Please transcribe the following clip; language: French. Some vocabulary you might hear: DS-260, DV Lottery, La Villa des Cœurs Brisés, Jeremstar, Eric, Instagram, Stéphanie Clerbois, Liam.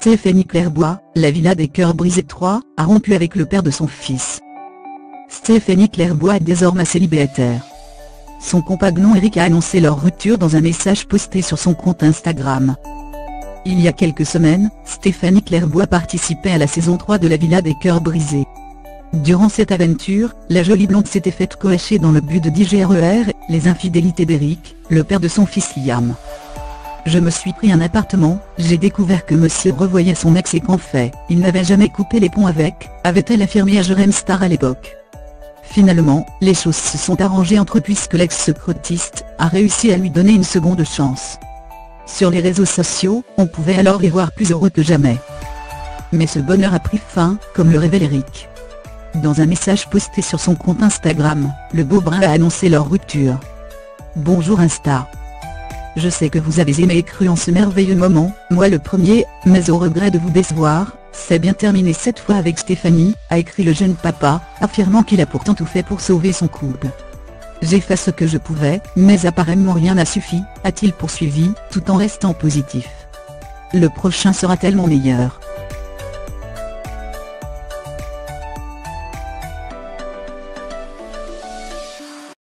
Stéphanie Clerbois, La Villa des Cœurs Brisés 3, a rompu avec le père de son fils. Stéphanie Clerbois est désormais célibataire. Son compagnon Eric a annoncé leur rupture dans un message posté sur son compte Instagram. Il y a quelques semaines, Stéphanie Clerbois participait à la saison 3 de La Villa des Cœurs Brisés. Durant cette aventure, la jolie blonde s'était faite coacher dans le but de digérer les infidélités d'Eric, le père de son fils Liam. « Je me suis pris un appartement, j'ai découvert que monsieur revoyait son ex et qu'en fait, il n'avait jamais coupé les ponts avec », avait-elle affirmé à Jeremstar à l'époque. Finalement, les choses se sont arrangées entre eux puisque l'ex-secretiste a réussi à lui donner une seconde chance. Sur les réseaux sociaux, on pouvait alors y voir plus heureux que jamais. Mais ce bonheur a pris fin, comme le révèle Eric. Dans un message posté sur son compte Instagram, le beau brun a annoncé leur rupture. « Bonjour Insta. Je sais que vous avez aimé et cru en ce merveilleux moment, moi le premier, mais au regret de vous décevoir, c'est bien terminé cette fois avec Stéphanie », a écrit le jeune papa, affirmant qu'il a pourtant tout fait pour sauver son couple. « J'ai fait ce que je pouvais, mais apparemment rien n'a suffi », a-t-il poursuivi, tout en restant positif. « Le prochain sera tellement meilleur.